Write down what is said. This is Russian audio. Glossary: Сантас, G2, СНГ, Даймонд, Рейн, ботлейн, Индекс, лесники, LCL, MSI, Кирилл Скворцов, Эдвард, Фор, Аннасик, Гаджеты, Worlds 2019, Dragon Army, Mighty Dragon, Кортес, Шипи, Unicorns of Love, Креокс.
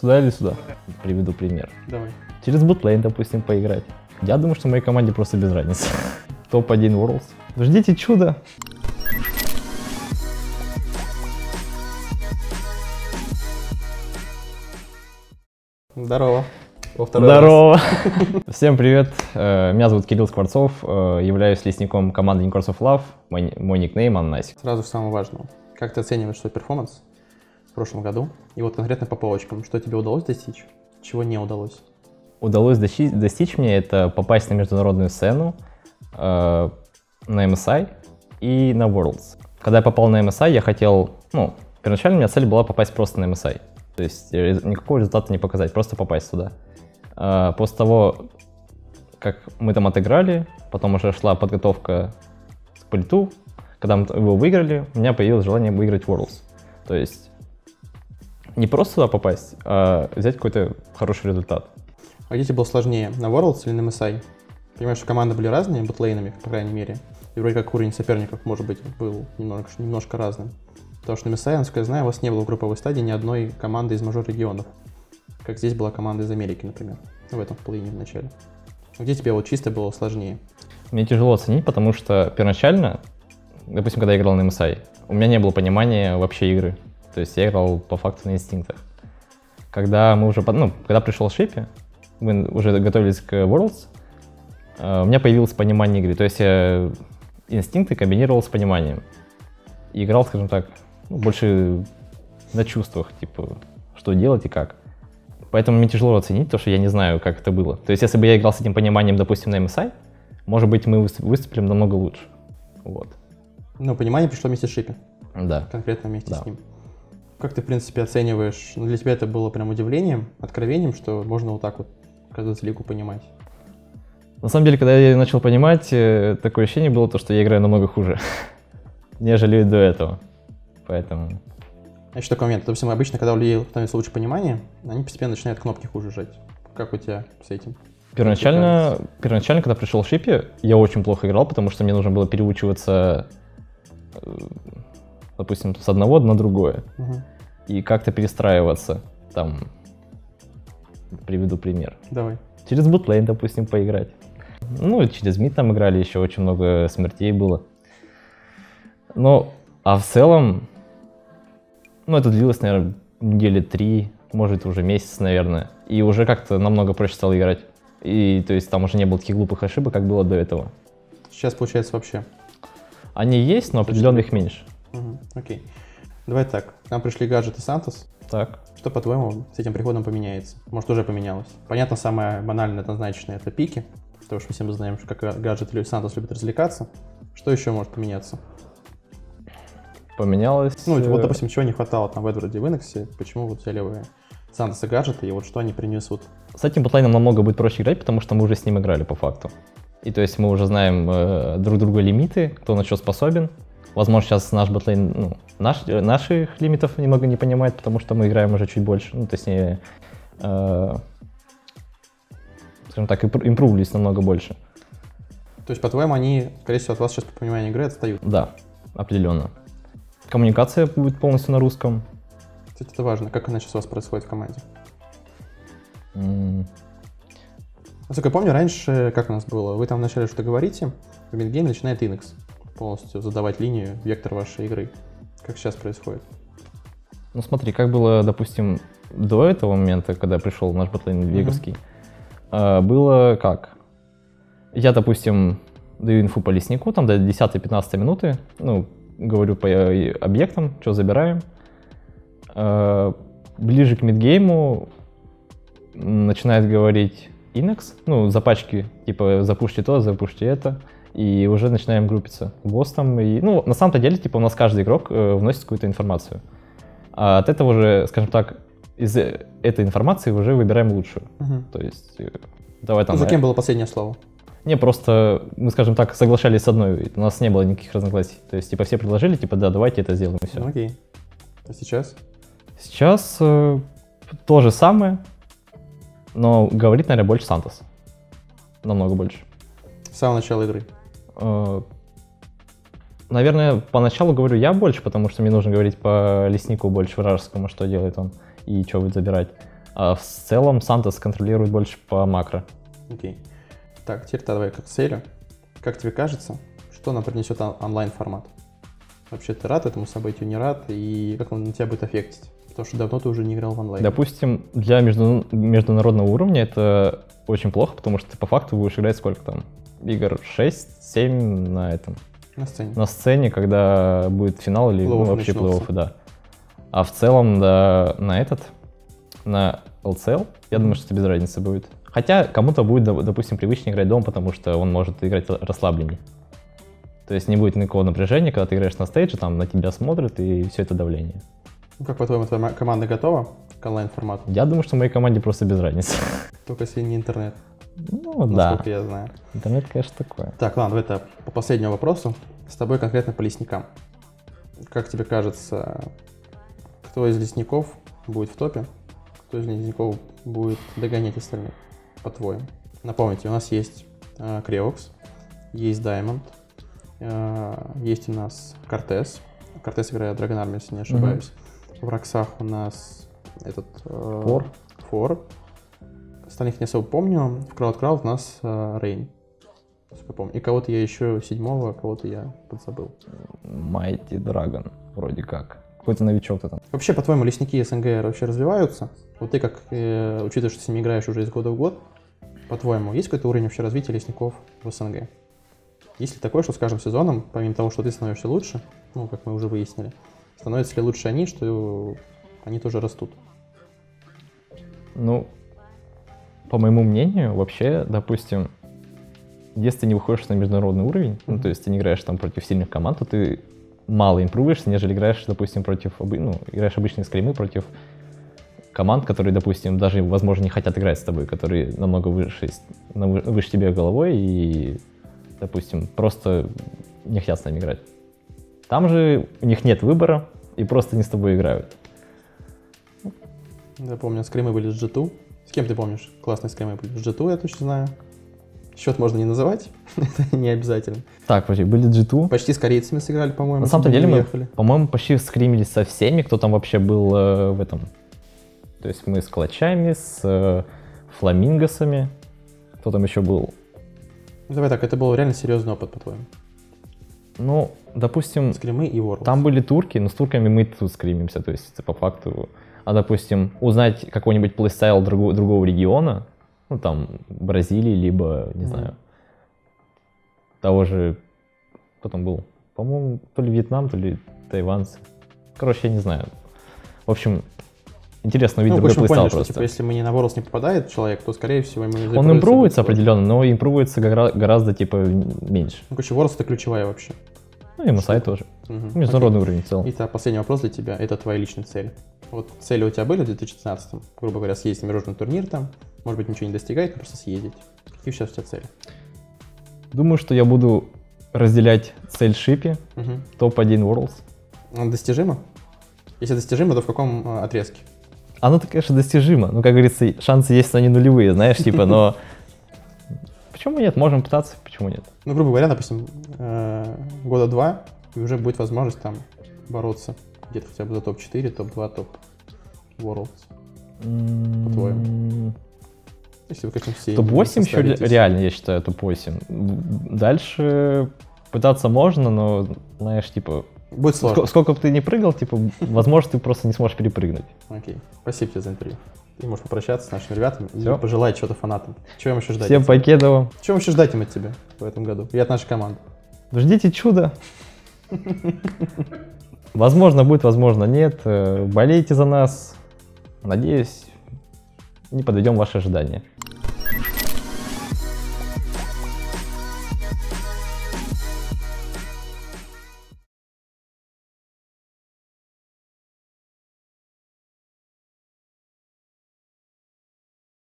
Сюда или сюда? Приведу пример. Давай. Через бутлейн, допустим, поиграть. Я думаю, что моей команде просто без разницы. Топ-1 Worlds. Ждите чудо. Здорово. Здорово. Всем привет. Меня зовут Кирилл Скворцов. Являюсь лесником команды Unicorns of Love. Мой никнейм Аннасик. Сразу же самое важное. Как ты оцениваешь свой перформанс в прошлом году? И вот конкретно по полочкам. Что тебе удалось достичь? Чего не удалось? Удалось достичь мне это попасть на международную сцену, на MSI и на Worlds. Когда я попал на MSI, я хотел, первоначально у меня цель была попасть просто на MSI. То есть никакого результата не показать, просто попасть сюда. После того, как мы там отыграли, потом уже шла подготовка к пульту, когда мы его выиграли, у меня появилось желание выиграть Worlds. То есть не просто сюда попасть, а взять какой-то хороший результат. А где тебе было сложнее, на Worlds или на MSI? Понимаешь, что команды были разные, ботлейнами, по крайней мере. И вроде как уровень соперников, может быть, был немножко разным. Потому что на MSI, насколько я знаю, у вас не было в групповой стадии ни одной команды из мажор-регионов. Как здесь была команда из Америки, например, в этом половине в начале. А где тебе вот чисто было сложнее? Мне тяжело оценить, потому что первоначально, допустим, когда я играл на MSI, у меня не было понимания вообще игры. То есть я играл по факту на инстинктах. Когда мы уже, когда пришел Шипи, мы уже готовились к Worlds, у меня появилось понимание игры. То есть я инстинкты комбинировал с пониманием. И играл, скажем так, больше на чувствах, типа, что делать и как. Поэтому мне тяжело оценить, потому что я не знаю, как это было. То есть если бы я играл с этим пониманием, допустим, на MSI, может быть, мы выступили намного лучше. Вот. Но понимание пришло вместе с Шипи. Да. Конкретно вместе с ним. Как ты, в принципе, оцениваешь? Для тебя это было прям удивлением, откровением, что можно вот так вот каждую лигу понимать? На самом деле, когда я начал понимать, такое ощущение было, то, что я играю намного хуже, нежели до этого. Поэтому... Еще такой момент. Допустим, обычно, когда у людей становится лучше понимание, они постепенно начинают кнопки хуже жать. Как у тебя с этим? Первоначально, когда пришел Шипи, я очень плохо играл, потому что мне нужно было переучиваться, допустим, с одного на другое. И как-то перестраиваться. Там, приведу пример. Давай. Через бутлейн, допустим, поиграть. Ну, через мид там играли, еще очень много смертей было. Ну, а в целом, это длилось, наверное, недели 3, может, уже месяц, наверное. И уже как-то намного проще стало играть. И, то есть, там уже не было таких глупых ошибок, как было до этого. Сейчас, получается, вообще? Они есть, но определенных меньше. Окей. Давай так, к нам пришли гаджеты Сантас. Так. Что, по-твоему, с этим приходом поменяется? Может, уже поменялось? Понятно, самое банальное, однозначное — это пики, потому что мы всем знаем, как гаджеты Сантас любят развлекаться. Что еще может поменяться? Поменялось... Ну, вот, допустим, чего не хватало там в Эдварде, в Индексе, почему вот взяли вы Сантас и гаджеты, и вот что они принесут? С этим ботлайном намного будет проще играть, потому что мы уже с ним играли, по факту. И то есть мы уже знаем друг друга лимиты, кто на что способен. Возможно, сейчас наш ботлейн наших лимитов немного не понимает, потому что мы играем уже чуть больше, то есть, скажем так, импрувлились намного больше. То есть, по-твоему, они, скорее всего, от вас сейчас по пониманию игры отстают? Да, определенно. Коммуникация будет полностью на русском. Кстати, это важно. Как она сейчас у вас происходит в команде? Насколько я помню, раньше, как у нас было, вы там вначале что-то говорите, в мидгейме начинает Индекс полностью задавать линию, вектор вашей игры. Как сейчас происходит? Ну смотри, как было, допустим, до этого момента, когда пришел наш ботлейн веговский, было как? Я, допустим, даю инфу по леснику, там до 10-15 минуты, говорю по объектам, что забираем. Ближе к мидгейму начинает говорить Индекс, запачки, типа запушьте то, запушьте это. И уже начинаем группиться ГОСТом. На самом-то деле, у нас каждый игрок вносит какую-то информацию. А от этого уже, скажем так, из этой информации уже выбираем лучшую. То есть, давай там... За кем было последнее слово? Не, просто мы, скажем так, соглашались с одной. У нас не было никаких разногласий. То есть, все предложили, да, давайте это сделаем, и все. Окей. А сейчас? Сейчас то же самое, но говорит, наверное, больше Сантас. Намного больше. С самого начала игры? Наверное, поначалу говорю я больше, потому что мне нужно говорить по леснику больше вражескому, что делает он и что будет забирать. В целом Сантас контролирует больше по макро. Окей. Так, теперь давай к Excel. Как тебе кажется, что нам принесет онлайн-формат? Вообще ты рад этому событию, не рад? И как он на тебя будет аффектить? Потому что давно ты уже не играл в онлайн. Допустим, для международного уровня это очень плохо, потому что ты по факту будешь играть сколько там? Игр 6-7 на этом. На сцене. На сцене, когда будет финал или ну, вообще плей-оффы, да. А в целом, да, на LCL, я думаю, что это без разницы будет. Хотя кому-то будет, допустим, привычнее играть дома, потому что он может играть расслабленнее. То есть не будет никакого напряжения, когда ты играешь на стейдже, там на тебя смотрят и все это давление. Ну, как по-твоему, твоя команда готова к онлайн-формату? Я думаю, что моей команде просто без разницы. Только если не интернет. Ну, да. Я знаю. Интернет, конечно, такое. Так, ладно, это по последнему вопросу. С тобой конкретно по лесникам. Как тебе кажется, кто из лесников будет в топе, кто из лесников будет догонять остальных, по-твоему? Напомните, у нас есть Креокс, есть Даймонд, есть у нас Кортес. Кортес играет Dragon Army, если не ошибаюсь. В Роксах у нас этот... Фор. Остальных не особо помню. В Крауд у нас Рейн. И кого-то я еще седьмого, кого-то я подзабыл. Mighty Dragon, вроде как. Какой-то новичок-то там. Вообще, по-твоему, лесники СНГ вообще развиваются? Вот ты как, учитывая, что с ними играешь уже из года в год, по-твоему, есть какой-то уровень вообще развития лесников в СНГ? Есть ли такое, что с каждым сезоном, помимо того, что ты становишься лучше, ну, как мы уже выяснили, становятся ли лучше они, что они тоже растут? Ну, по моему мнению, вообще, допустим, если ты не выходишь на международный уровень, ну, то есть ты не играешь там против сильных команд, то ты мало импровишься, нежели играешь, допустим, против, ну, играешь обычные скримы против команд, которые, допустим, даже, возможно, не хотят играть с тобой, которые намного выше тебе головой и, допустим, просто не хотят с нами играть. Там же у них нет выбора и просто не с тобой играют. Я помню, скримы были с G2. С кем ты помнишь? Классные скримы были с G2, я точно знаю. Счет можно не называть, это не обязательно. Так, были G2. Почти с корейцами сыграли, по-моему. На самом деле мы, по-моему, почти скримились со всеми, кто там вообще был в этом. То есть мы с Клачами, с Фламингосами, кто там еще был. Давай так, это был реально серьезный опыт, по-твоему. Ну, допустим, скримы и Worlds. Там были турки, но с турками мы тут скримимся, то есть по факту. А, допустим, узнать какой-нибудь плейстайл другого региона, ну, там, Бразилии, либо, не знаю, того же, кто там был, по-моему, то ли Вьетнам, то ли тайванцы. Короче, я не знаю. В общем, интересно увидеть другой плейстайл просто. Что, типа, если мы не на Worlds не попадает человек, то, скорее всего, ему... Он импровуется определенно, но импровуется гораздо, типа, меньше. Ну, короче, Worlds — это ключевая вообще. Ну, и MSI тоже. Международный уровень в целом. Итак, последний вопрос для тебя. Это твои личные цели. Вот цели у тебя были в 2016-м? Грубо говоря, съездить на международный турнир там. Может быть, ничего не достигает, но просто съездить. Какие сейчас у тебя цели? Думаю, что я буду разделять цель Шипи, топ-1 Worlds. Она достижима? Если достижима, то в каком отрезке? Оно-то, конечно, достижимо. Ну, как говорится, шансы есть, но они нулевые, знаешь, типа, но... Почему нет? Можем пытаться, почему нет? Ну, грубо говоря, допустим, года два, и уже будет возможность там бороться где-то хотя бы за топ-4, топ-2, топ-Worlds, по-твоему. Если вы хотите все... Топ-8 еще реально, я считаю, топ-8. Дальше пытаться можно, но, знаешь, типа... Будет сложно. Сколько бы ты ни прыгал, типа, возможно, ты просто не сможешь перепрыгнуть. Окей, спасибо тебе за интервью. Ты можешь попрощаться с нашими ребятами и пожелать чего-то фанатам. Чего им еще ждать? Всем покедово. Чего им еще ждать им от тебя в этом году и от нашей команды? Ждите чуда. Возможно будет, возможно нет. Болейте за нас. Надеюсь, не подведем ваши ожидания.